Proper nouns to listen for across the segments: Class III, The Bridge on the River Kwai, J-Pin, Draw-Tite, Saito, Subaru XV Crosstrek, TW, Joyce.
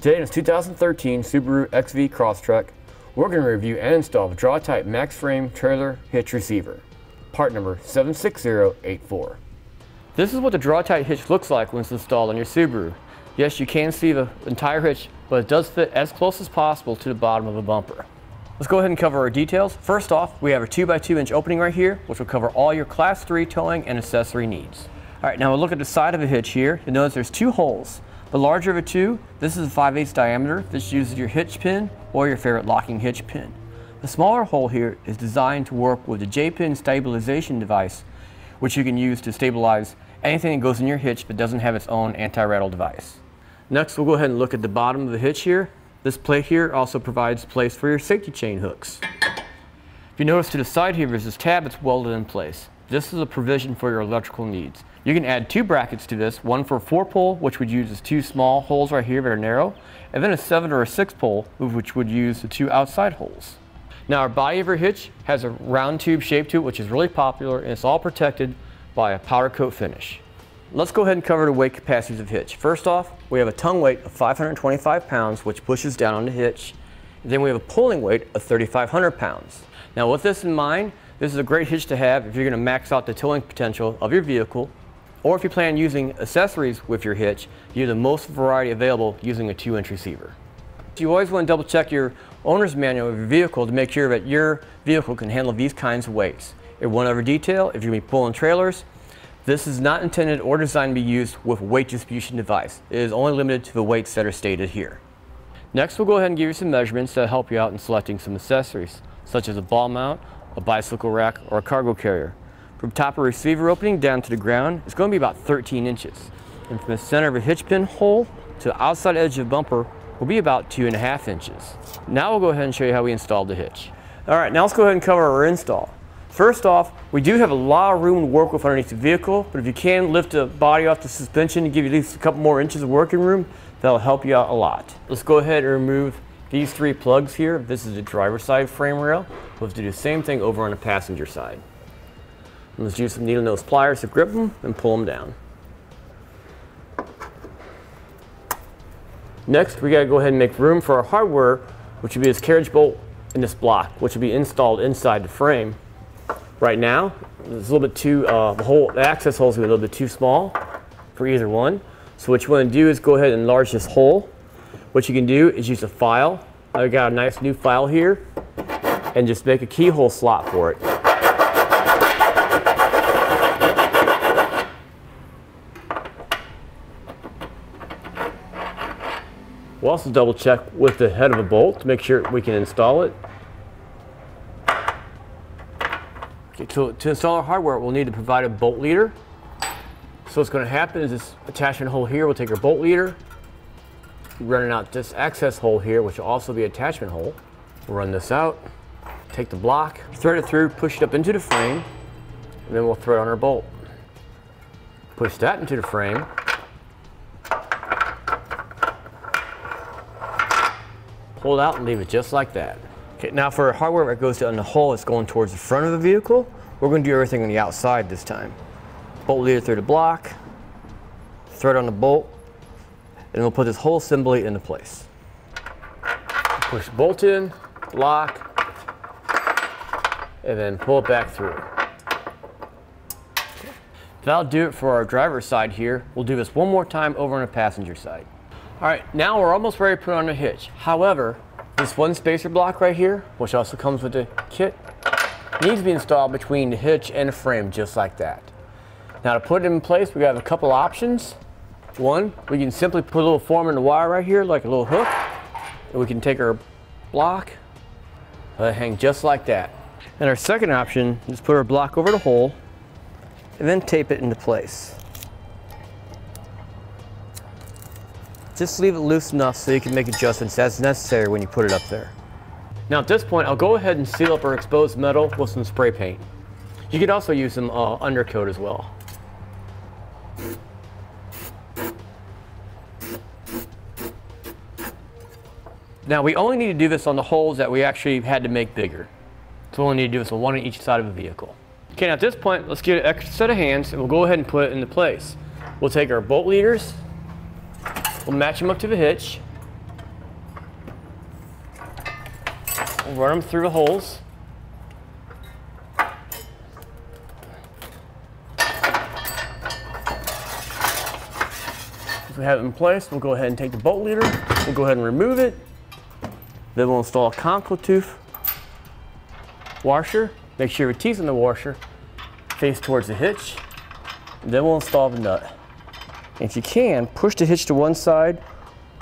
Today in this 2013 Subaru XV Crosstrek, we're going to review and install the Draw-Tite Max Frame Trailer Hitch Receiver, part number 76084. This is what the Draw-Tite hitch looks like when it's installed on your Subaru. Yes, you can see the entire hitch, but it does fit as close as possible to the bottom of the bumper. Let's go ahead and cover our details. First off, we have a 2x2 inch opening right here, which will cover all your Class III towing and accessory needs. All right, now we'll look at the side of the hitch here. You'll notice there's two holes. The larger of the two, this is a 5/8 diameter. This uses your hitch pin or your favorite locking hitch pin. The smaller hole here is designed to work with the J-Pin stabilization device, which you can use to stabilize anything that goes in your hitch but doesn't have its own anti-rattle device. Next, we'll go ahead and look at the bottom of the hitch here. This plate here also provides place for your safety chain hooks. If you notice to the side here, there's this tab that's welded in place. This is a provision for your electrical needs. You can add two brackets to this, one for a 4-pole, which would use as two small holes right here that are narrow, and then a 7 or a 6-pole, which would use the two outside holes. Now our body of our hitch has a round tube shape to it, which is really popular, and it's all protected by a powder coat finish. Let's go ahead and cover the weight capacities of hitch. First off, we have a tongue weight of 525 pounds, which pushes down on the hitch. And then we have a pulling weight of 3,500 pounds. Now with this in mind, this is a great hitch to have if you're going to max out the towing potential of your vehicle, or if you plan using accessories with your hitch, you have the most variety available using a 2-inch receiver. You always want to double check your owner's manual of your vehicle to make sure that your vehicle can handle these kinds of weights. And one other detail, if you're going to be pulling trailers, this is not intended or designed to be used with weight distribution device. It is only limited to the weights that are stated here. Next, we'll go ahead and give you some measurements that help you out in selecting some accessories, such as a ball mount, a bicycle rack, or a cargo carrier. From top of receiver opening down to the ground, it's going to be about 13 inches. And from the center of a hitch pin hole to the outside edge of the bumper will be about 2.5 inches. Now we'll go ahead and show you how we installed the hitch. All right, now let's go ahead and cover our install. First off, we do have a lot of room to work with underneath the vehicle, but if you can lift the body off the suspension to give you at least a couple more inches of working room, that'll help you out a lot. Let's go ahead and remove these three plugs here. This is the driver's side frame rail. We'll have to do the same thing over on the passenger side. Let's use some needle nose pliers to grip them and pull them down. Next, we gotta go ahead and make room for our hardware, which would be this carriage bolt and this block, which will be installed inside the frame. Right now, it's a little bit too, the access hole is going to be a little bit too small for either one. So what you want to do is go ahead and enlarge this hole. What you can do is use a file. I've got a nice new file here, and just make a keyhole slot for it. We'll also double check with the head of a bolt to make sure we can install it. To install our hardware, we'll need to provide a bolt leader. So what's going to happen is this attachment hole here, we'll take our bolt leader, run it out this access hole here, which will also be an attachment hole. We'll run this out, take the block, thread it through, push it up into the frame, and then we'll thread on our bolt. Push that into the frame. Pull it out and leave it just like that. Okay, now for hardware that goes down the hole, it's going towards the front of the vehicle. We're going to do everything on the outside this time. Bolt leader through the block, thread on the bolt, and we'll put this whole assembly into place. Push the bolt in, block, and then pull it back through. That'll do it for our driver's side here. We'll do this one more time over on the passenger side. All right, now we're almost ready to put on the hitch. However, this one spacer block right here, which also comes with the kit, needs to be installed between the hitch and the frame just like that. Now to put it in place, we have a couple options. One, we can simply put a little form in the wire right here, like a little hook, and we can take our block, let it hang just like that. And our second option is put our block over the hole and then tape it into place. Just leave it loose enough so you can make adjustments as necessary when you put it up there. Now at this point, I'll go ahead and seal up our exposed metal with some spray paint. You could also use some undercoat as well. Now we only need to do this on the holes that we actually had to make bigger. So we only need to do this on one on each side of the vehicle. Okay, now at this point, let's get an extra set of hands and we'll go ahead and put it into place. We'll take our bolt leaders, we'll match them up to the hitch, We'll run them through the holes. If we have it in place, we'll go ahead and take the bolt leader. We'll go ahead and remove it. Then we'll install a conical tooth washer. Make sure your teeth in the washer face towards the hitch. Then we'll install the nut. If you can, push the hitch to one side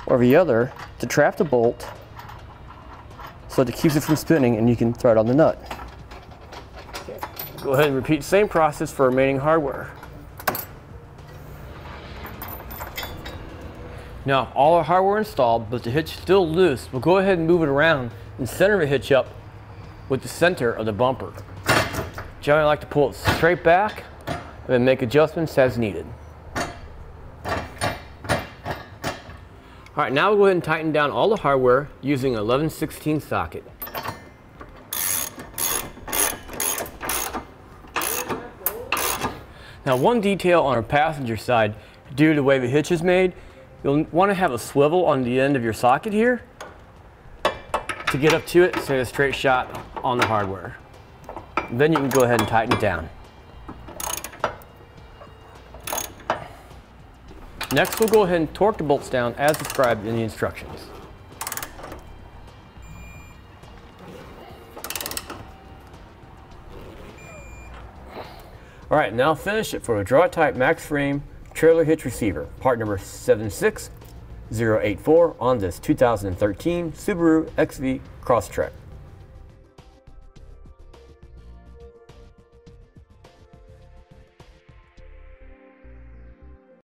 or the other to trap the bolt so that it keeps it from spinning and you can thread on the nut. Okay. Go ahead and repeat the same process for remaining hardware. Now, all our hardware installed, but the hitch is still loose, we'll go ahead and move it around and center the hitch up with the center of the bumper. Generally, I like to pull it straight back and then make adjustments as needed. All right, now we'll go ahead and tighten down all the hardware using an 11/16 socket. Now, one detail on our passenger side, due to the way the hitch is made, you'll want to have a swivel on the end of your socket here to get up to it so you have a straight shot on the hardware. Then you can go ahead and tighten it down. Next, we'll go ahead and torque the bolts down as described in the instructions. All right, now finish it for a Draw-Tite Max Frame Trailer Hitch Receiver, part number 76084 on this 2013 Subaru XV Crosstrek.